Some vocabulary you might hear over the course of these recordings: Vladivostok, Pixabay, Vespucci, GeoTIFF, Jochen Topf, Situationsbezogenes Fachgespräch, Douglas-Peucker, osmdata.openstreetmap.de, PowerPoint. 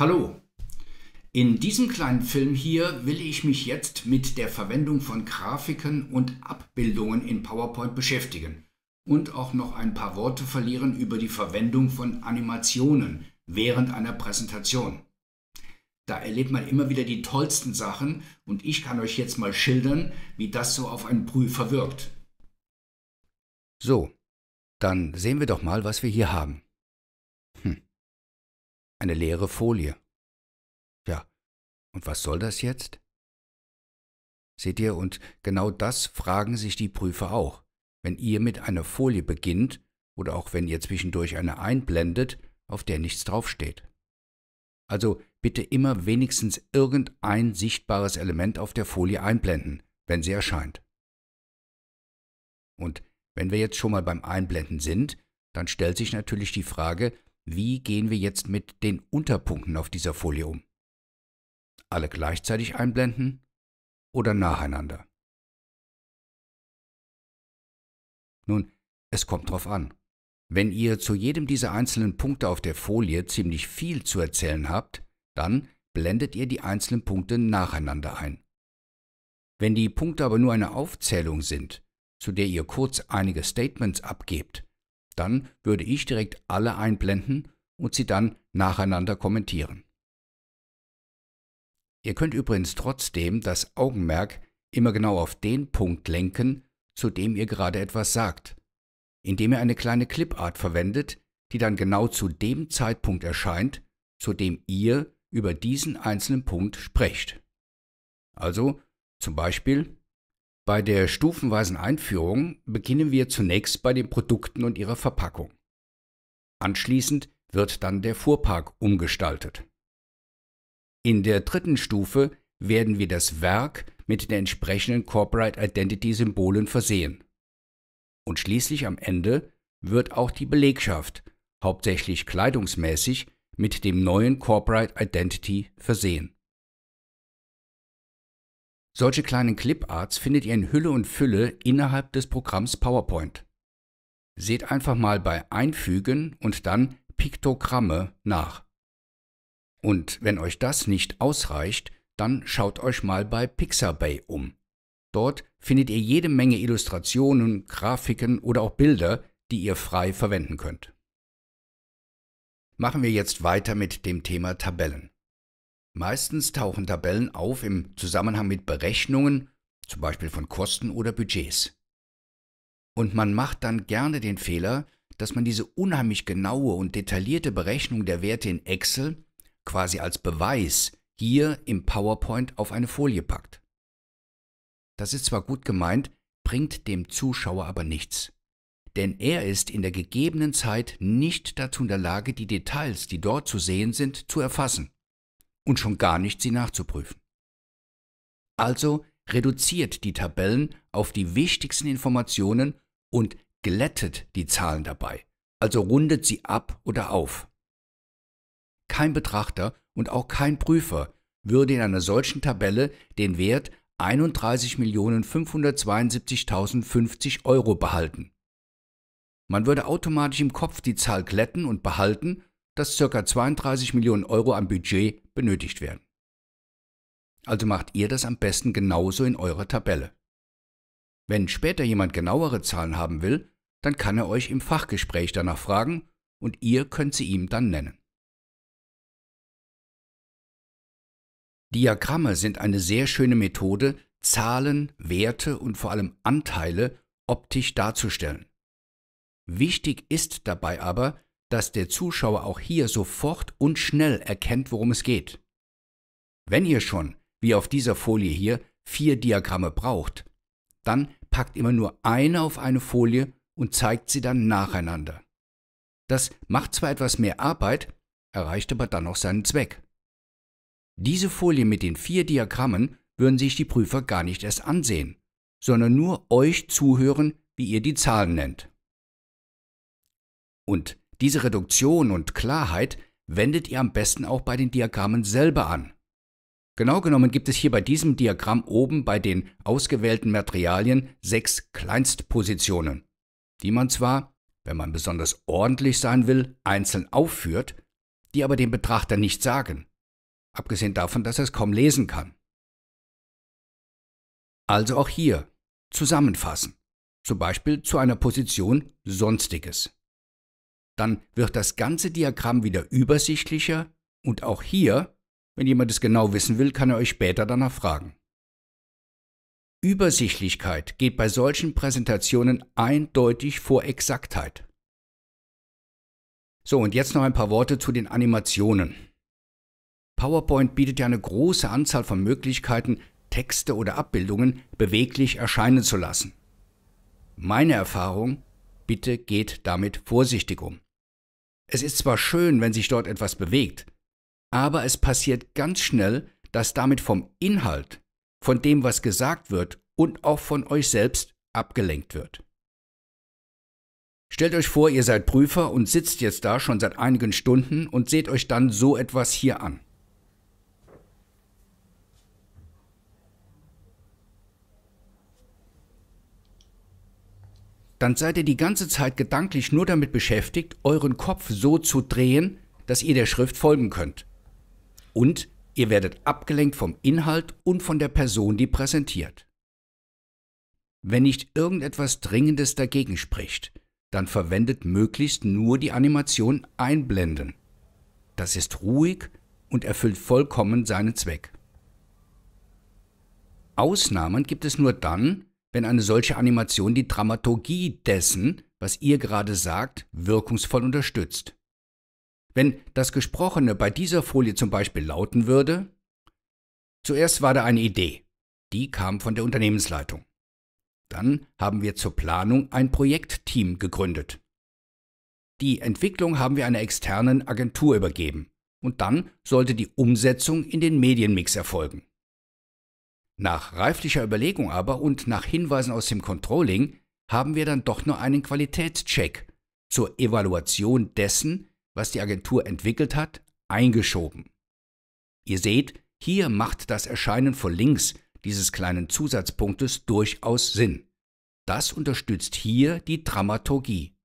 Hallo! In diesem kleinen Film hier will ich mich jetzt mit der Verwendung von Grafiken und Abbildungen in PowerPoint beschäftigen und auch noch ein paar Worte verlieren über die Verwendung von Animationen während einer Präsentation. Da erlebt man immer wieder die tollsten Sachen und ich kann euch jetzt mal schildern, wie das so auf einen Prüfer wirkt. So, dann sehen wir doch mal, was wir hier haben. Eine leere Folie. Ja, und was soll das jetzt? Seht ihr, und genau das fragen sich die Prüfer auch. Wenn ihr mit einer Folie beginnt oder auch wenn ihr zwischendurch eine einblendet, auf der nichts draufsteht. Also bitte immer wenigstens irgendein sichtbares Element auf der Folie einblenden, wenn sie erscheint. Und wenn wir jetzt schon mal beim Einblenden sind, dann stellt sich natürlich die Frage, wie gehen wir jetzt mit den Unterpunkten auf dieser Folie um? Alle gleichzeitig einblenden oder nacheinander? Nun, es kommt drauf an. Wenn ihr zu jedem dieser einzelnen Punkte auf der Folie ziemlich viel zu erzählen habt, dann blendet ihr die einzelnen Punkte nacheinander ein. Wenn die Punkte aber nur eine Aufzählung sind, zu der ihr kurz einige Statements abgebt, dann würde ich direkt alle einblenden und sie dann nacheinander kommentieren. Ihr könnt übrigens trotzdem das Augenmerk immer genau auf den Punkt lenken, zu dem ihr gerade etwas sagt, indem ihr eine kleine Clipart verwendet, die dann genau zu dem Zeitpunkt erscheint, zu dem ihr über diesen einzelnen Punkt sprecht. Also zum Beispiel: Bei der stufenweisen Einführung beginnen wir zunächst bei den Produkten und ihrer Verpackung. Anschließend wird dann der Fuhrpark umgestaltet. In der dritten Stufe werden wir das Werk mit den entsprechenden Corporate Identity-Symbolen versehen. Und schließlich am Ende wird auch die Belegschaft, hauptsächlich kleidungsmäßig, mit dem neuen Corporate Identity versehen. Solche kleinen Cliparts findet ihr in Hülle und Fülle innerhalb des Programms PowerPoint. Seht einfach mal bei Einfügen und dann Piktogramme nach. Und wenn euch das nicht ausreicht, dann schaut euch mal bei Pixabay um. Dort findet ihr jede Menge Illustrationen, Grafiken oder auch Bilder, die ihr frei verwenden könnt. Machen wir jetzt weiter mit dem Thema Tabellen. Meistens tauchen Tabellen auf im Zusammenhang mit Berechnungen, zum Beispiel von Kosten oder Budgets. Und man macht dann gerne den Fehler, dass man diese unheimlich genaue und detaillierte Berechnung der Werte in Excel quasi als Beweis hier im PowerPoint auf eine Folie packt. Das ist zwar gut gemeint, bringt dem Zuschauer aber nichts. Denn er ist in der gegebenen Zeit nicht dazu in der Lage, die Details, die dort zu sehen sind, zu erfassen. Und schon gar nicht, sie nachzuprüfen. Also reduziert die Tabellen auf die wichtigsten Informationen und glättet die Zahlen dabei, also rundet sie ab oder auf. Kein Betrachter und auch kein Prüfer würde in einer solchen Tabelle den Wert 31.572.050 € behalten. Man würde automatisch im Kopf die Zahl glätten und behalten, dass ca. 32 Millionen € an Budget benötigt werden. Also macht ihr das am besten genauso in eurer Tabelle. Wenn später jemand genauere Zahlen haben will, dann kann er euch im Fachgespräch danach fragen und ihr könnt sie ihm dann nennen. Diagramme sind eine sehr schöne Methode, Zahlen, Werte und vor allem Anteile optisch darzustellen. Wichtig ist dabei aber, dass der Zuschauer auch hier sofort und schnell erkennt, worum es geht. Wenn ihr schon, wie auf dieser Folie hier, 4 Diagramme braucht, dann packt immer nur eine auf eine Folie und zeigt sie dann nacheinander. Das macht zwar etwas mehr Arbeit, erreicht aber dann auch seinen Zweck. Diese Folie mit den 4 Diagrammen würden sich die Prüfer gar nicht erst ansehen, sondern nur euch zuhören, wie ihr die Zahlen nennt. Und diese Reduktion und Klarheit wendet ihr am besten auch bei den Diagrammen selber an. Genau genommen gibt es hier bei diesem Diagramm oben bei den ausgewählten Materialien 6 Kleinstpositionen, die man zwar, wenn man besonders ordentlich sein will, einzeln aufführt, die aber dem Betrachter nicht sagen, abgesehen davon, dass er es kaum lesen kann. Also auch hier zusammenfassen, zum Beispiel zu einer Position Sonstiges. Dann wird das ganze Diagramm wieder übersichtlicher und auch hier, wenn jemand es genau wissen will, kann er euch später danach fragen. Übersichtlichkeit geht bei solchen Präsentationen eindeutig vor Exaktheit. So, und jetzt noch ein paar Worte zu den Animationen. PowerPoint bietet ja eine große Anzahl von Möglichkeiten, Texte oder Abbildungen beweglich erscheinen zu lassen. Meine Erfahrung, bitte geht damit vorsichtig um. Es ist zwar schön, wenn sich dort etwas bewegt, aber es passiert ganz schnell, dass damit vom Inhalt, von dem, was gesagt wird und auch von euch selbst abgelenkt wird. Stellt euch vor, ihr seid Prüfer und sitzt jetzt da schon seit einigen Stunden und seht euch dann so etwas hier an. Dann seid ihr die ganze Zeit gedanklich nur damit beschäftigt, euren Kopf so zu drehen, dass ihr der Schrift folgen könnt. Und ihr werdet abgelenkt vom Inhalt und von der Person, die präsentiert. Wenn nicht irgendetwas Dringendes dagegen spricht, dann verwendet möglichst nur die Animation Einblenden. Das ist ruhig und erfüllt vollkommen seinen Zweck. Ausnahmen gibt es nur dann, wenn eine solche Animation die Dramaturgie dessen, was ihr gerade sagt, wirkungsvoll unterstützt. Wenn das Gesprochene bei dieser Folie zum Beispiel lauten würde: Zuerst war da eine Idee, die kam von der Unternehmensleitung. Dann haben wir zur Planung ein Projektteam gegründet. Die Entwicklung haben wir einer externen Agentur übergeben und dann sollte die Umsetzung in den Medienmix erfolgen. Nach reiflicher Überlegung aber und nach Hinweisen aus dem Controlling haben wir dann doch nur einen Qualitätscheck zur Evaluation dessen, was die Agentur entwickelt hat, eingeschoben. Ihr seht, hier macht das Erscheinen von Links dieses kleinen Zusatzpunktes durchaus Sinn. Das unterstützt hier die Dramaturgie.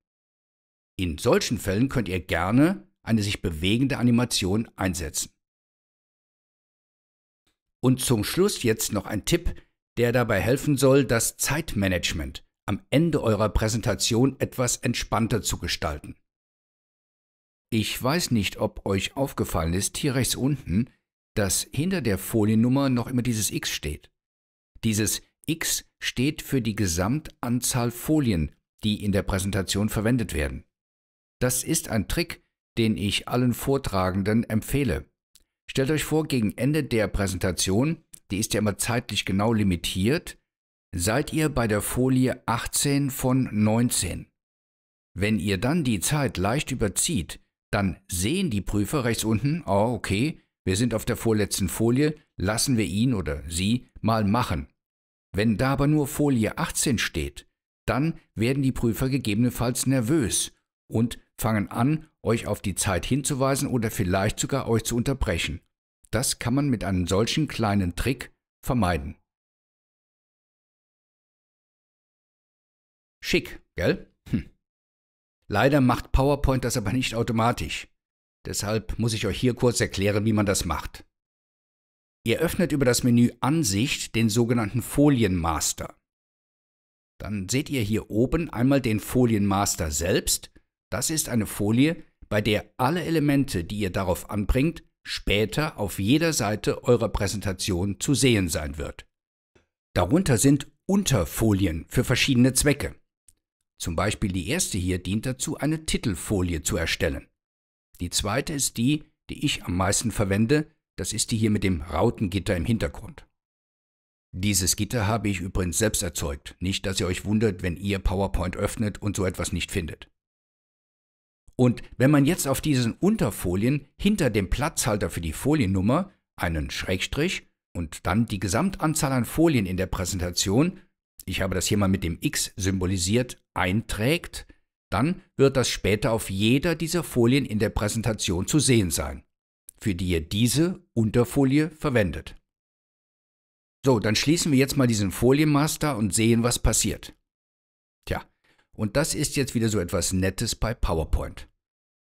In solchen Fällen könnt ihr gerne eine sich bewegende Animation einsetzen. Und zum Schluss jetzt noch ein Tipp, der dabei helfen soll, das Zeitmanagement am Ende eurer Präsentation etwas entspannter zu gestalten. Ich weiß nicht, ob euch aufgefallen ist, hier rechts unten, dass hinter der Foliennummer noch immer dieses X steht. Dieses X steht für die Gesamtanzahl Folien, die in der Präsentation verwendet werden. Das ist ein Trick, den ich allen Vortragenden empfehle. Stellt euch vor, gegen Ende der Präsentation, die ist ja immer zeitlich genau limitiert, seid ihr bei der Folie 18 von 19. Wenn ihr dann die Zeit leicht überzieht, dann sehen die Prüfer rechts unten, oh okay, wir sind auf der vorletzten Folie, lassen wir ihn oder sie mal machen. Wenn da aber nur Folie 18 steht, dann werden die Prüfer gegebenenfalls nervös und fangen an, euch auf die Zeit hinzuweisen oder vielleicht sogar euch zu unterbrechen. Das kann man mit einem solchen kleinen Trick vermeiden. Schick, gell? Leider macht PowerPoint das aber nicht automatisch. Deshalb muss ich euch hier kurz erklären, wie man das macht. Ihr öffnet über das Menü Ansicht den sogenannten Folienmaster. Dann seht ihr hier oben einmal den Folienmaster selbst. Das ist eine Folie, bei der alle Elemente, die ihr darauf anbringt, später auf jeder Seite eurer Präsentation zu sehen sein wird. Darunter sind Unterfolien für verschiedene Zwecke. Zum Beispiel die erste hier dient dazu, eine Titelfolie zu erstellen. Die zweite ist die, die ich am meisten verwende, das ist die hier mit dem Rautengitter im Hintergrund. Dieses Gitter habe ich übrigens selbst erzeugt, nicht, dass ihr euch wundert, wenn ihr PowerPoint öffnet und so etwas nicht findet. Und wenn man jetzt auf diesen Unterfolien hinter dem Platzhalter für die Foliennummer einen Schrägstrich und dann die Gesamtanzahl an Folien in der Präsentation, ich habe das hier mal mit dem X symbolisiert, einträgt, dann wird das später auf jeder dieser Folien in der Präsentation zu sehen sein, für die ihr diese Unterfolie verwendet. So, dann schließen wir jetzt mal diesen Folienmaster und sehen, was passiert. Tja, und das ist jetzt wieder so etwas Nettes bei PowerPoint.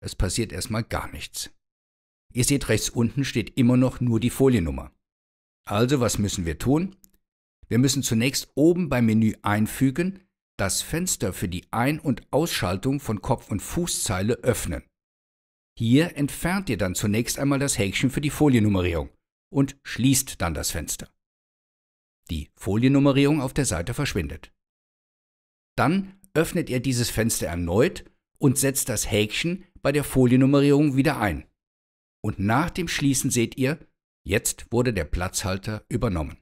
Es passiert erstmal gar nichts. Ihr seht, rechts unten steht immer noch nur die Foliennummer. Also, was müssen wir tun? Wir müssen zunächst oben beim Menü Einfügen das Fenster für die Ein- und Ausschaltung von Kopf- und Fußzeile öffnen. Hier entfernt ihr dann zunächst einmal das Häkchen für die Foliennummerierung und schließt dann das Fenster. Die Foliennummerierung auf der Seite verschwindet. Dann öffnet ihr dieses Fenster erneut und setzt das Häkchen bei der Foliennummerierung wieder ein. Und nach dem Schließen seht ihr, jetzt wurde der Platzhalter übernommen.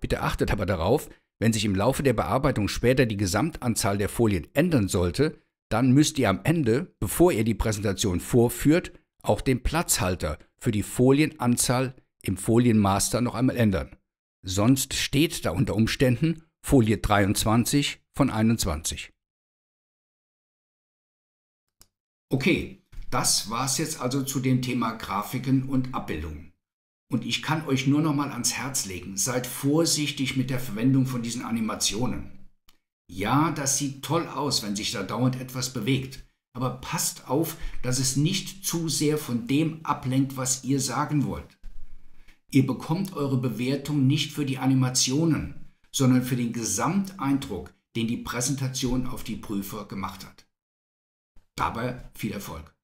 Bitte achtet aber darauf, wenn sich im Laufe der Bearbeitung später die Gesamtanzahl der Folien ändern sollte, dann müsst ihr am Ende, bevor ihr die Präsentation vorführt, auch den Platzhalter für die Folienanzahl im Folienmaster noch einmal ändern. Sonst steht da unter Umständen Folie 23 von 21. Okay, das war's jetzt also zu dem Thema Grafiken und Abbildungen. Und ich kann euch nur noch mal ans Herz legen, seid vorsichtig mit der Verwendung von diesen Animationen. Ja, das sieht toll aus, wenn sich da dauernd etwas bewegt, aber passt auf, dass es nicht zu sehr von dem ablenkt, was ihr sagen wollt. Ihr bekommt eure Bewertung nicht für die Animationen, sondern für den Gesamteindruck, den die Präsentation auf die Prüfer gemacht hat. Dabei viel Erfolg!